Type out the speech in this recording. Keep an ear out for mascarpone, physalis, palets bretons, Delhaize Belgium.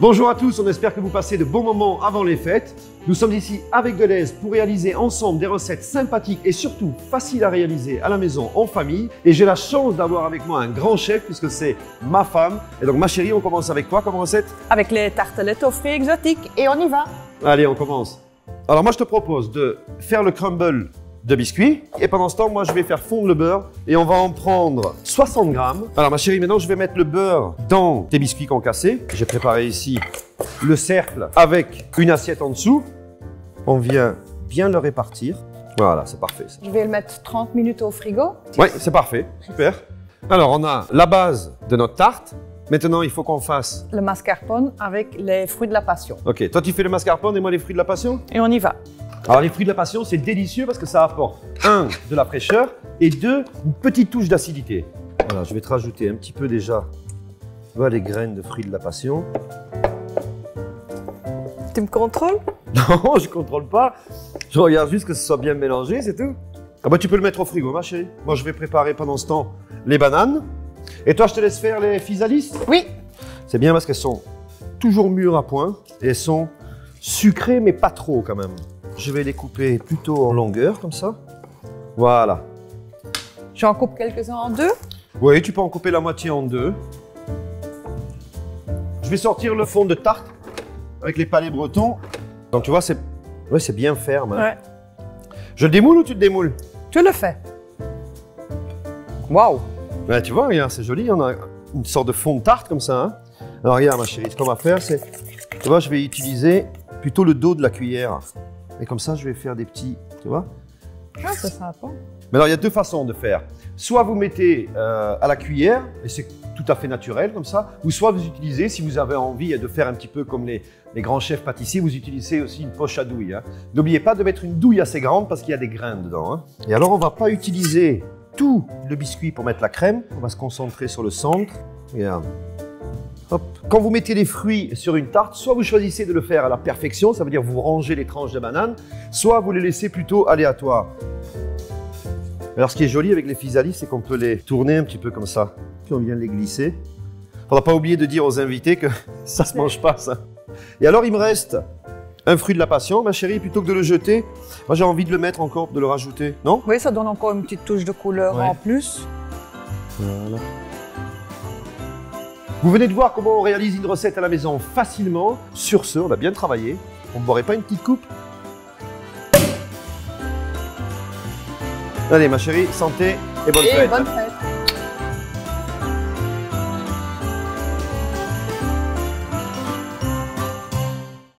Bonjour à tous, on espère que vous passez de bons moments avant les fêtes. Nous sommes ici avec Delhaize pour réaliser ensemble des recettes sympathiques et surtout faciles à réaliser à la maison en famille. Et j'ai la chance d'avoir avec moi un grand chef puisque c'est ma femme. Et donc ma chérie, on commence avec quoi comme recette? Avec les tartelettes aux fruits exotiques et on y va. Allez, on commence. Alors moi je te propose de faire le crumble de biscuits et pendant ce temps moi je vais faire fondre le beurre et on va en prendre 60 grammes. Alors ma chérie, maintenant je vais mettre le beurre dans tes biscuits concassés. J'ai préparé ici le cercle avec une assiette en dessous. On vient bien le répartir. Voilà, c'est parfait. Ça. Je vais le mettre 30 minutes au frigo. Oui, c'est parfait, super. Alors on a la base de notre tarte. Maintenant, il faut qu'on fasse le mascarpone avec les fruits de la passion. Ok, toi tu fais le mascarpone et moi les fruits de la passion? Et on y va. Alors les fruits de la passion, c'est délicieux parce que ça apporte, un, de la fraîcheur et deux, une petite touche d'acidité. Voilà, je vais te rajouter un petit peu déjà les graines de fruits de la passion. Tu me contrôles? Non, je ne contrôle pas. Je regarde juste que ce soit bien mélangé, c'est tout. Ah bah tu peux le mettre au frigo, ma chérie. Moi, je vais préparer pendant ce temps les bananes. Et toi, je te laisse faire les physalis? Oui. C'est bien parce qu'elles sont toujours mûres à point et elles sont sucrées, mais pas trop quand même. Je vais les couper plutôt en longueur, comme ça. Voilà. J'en coupe quelques-uns en deux? Oui, tu peux en couper la moitié en deux. Je vais sortir le fond de tarte avec les palais bretons. Donc tu vois, c'est bien ferme. Hein. Ouais. Je le démoule ou tu le démoules? Tu le fais. Waouh! Ben, tu vois, regarde, c'est joli, on a une sorte de fond de tarte comme ça. Hein. Alors regarde ma chérie, ce qu'on va faire, c'est, tu vois, je vais utiliser plutôt le dos de la cuillère. Et comme ça, je vais faire des petits, tu vois. Ah, c'est sympa. Mais alors, il y a deux façons de faire. Soit vous mettez à la cuillère, et c'est tout à fait naturel comme ça, ou soit vous utilisez, si vous avez envie de faire un petit peu comme les grands chefs pâtissiers, vous utilisez aussi une poche à douille. N'oubliez pas de mettre une douille assez grande parce qu'il y a des grains dedans. Hein. Et alors, on ne va pas utiliser tout le biscuit pour mettre la crème. On va se concentrer sur le centre. Regarde. Hop. Quand vous mettez les fruits sur une tarte, soit vous choisissez de le faire à la perfection, ça veut dire vous rangez les tranches de banane, soit vous les laissez plutôt aléatoires. Alors ce qui est joli avec les physalis, c'est qu'on peut les tourner un petit peu comme ça. Puis on vient les glisser. Il ne faudra pas oublier de dire aux invités que ça ne se mange pas, ça. Et alors il me reste un fruit de la passion, ma chérie, plutôt que de le jeter, moi j'ai envie de le mettre encore, de le rajouter, non? Oui, ça donne encore une petite touche de couleur en plus. Voilà. Vous venez de voir comment on réalise une recette à la maison facilement. Sur ce, on a bien travaillé. On ne boirait pas une petite coupe? Allez ma chérie, santé et bonne fête.